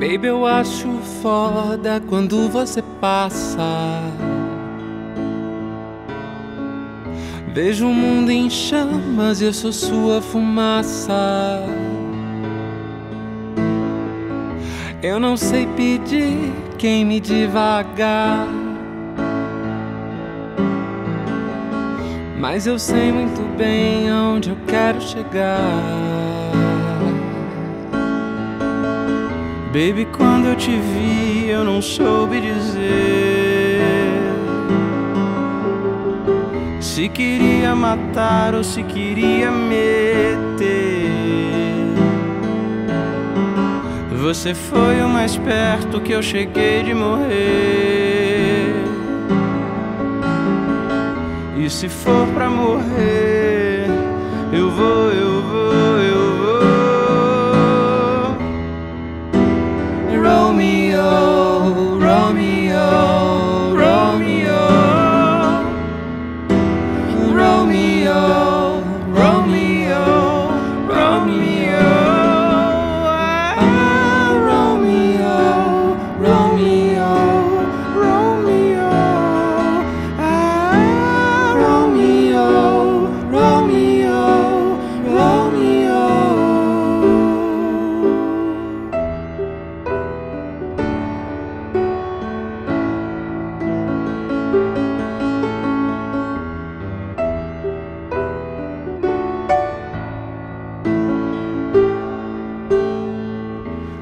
Baby, eu acho foda quando você passa. Vejo o mundo em chamas e eu sou sua fumaça. Eu não sei pedir quem me devagar, mas eu sei muito bem aonde eu quero chegar. Baby, quando eu te vi, eu não soube dizer se queria matar ou se queria meter. Você foi o mais perto que eu cheguei de morrer. E se for pra morrer, eu vou, eu vou, eu vou. Romeo, Romeo, Romeo, Romeo, Romeo, Romeo, ah, Romeo, Romeo, Romeo, ah, Romeo, Romeo, Romeo.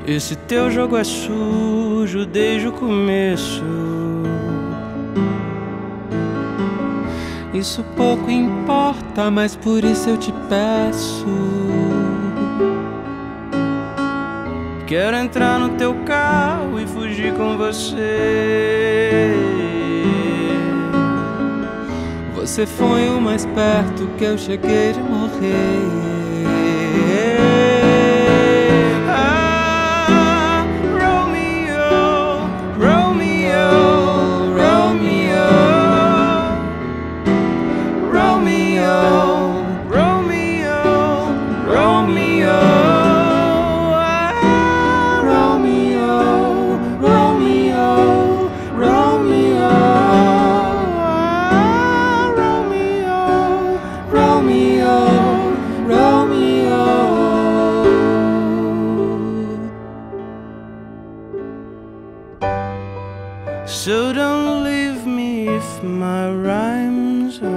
Esse teu jogo é sujo desde o começo. Isso pouco importa, mas por isso eu te peço. Quero entrar no teu carro e fugir com você. Você foi o mais perto que eu cheguei de morrer. So don't leave me if my rhymes hurt.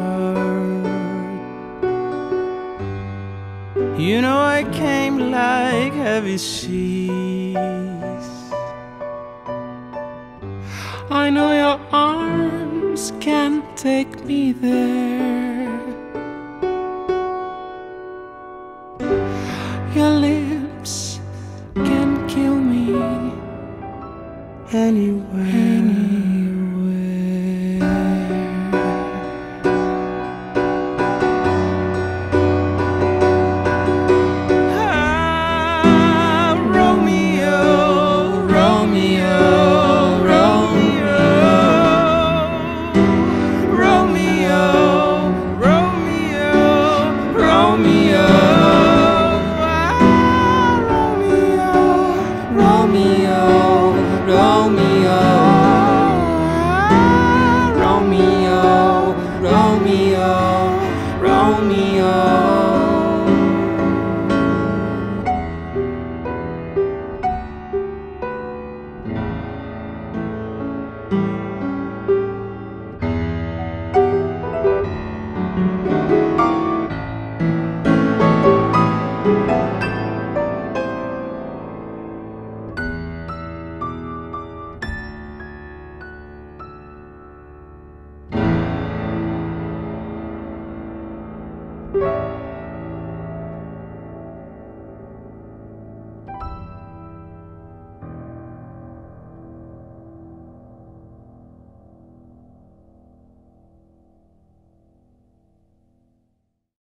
You know I came like heavy seas. I know your arms can't take me there. Your lips can kill me anyway.